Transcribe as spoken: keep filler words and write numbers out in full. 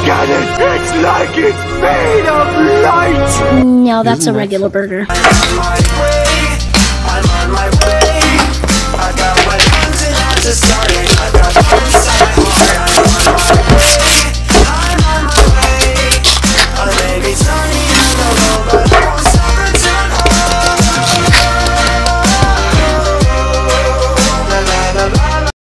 Look at it! It's like it's made of light! No, that's Isn't a regular that burger. I'm on my way, I'm on my way. I got my arms and I just started.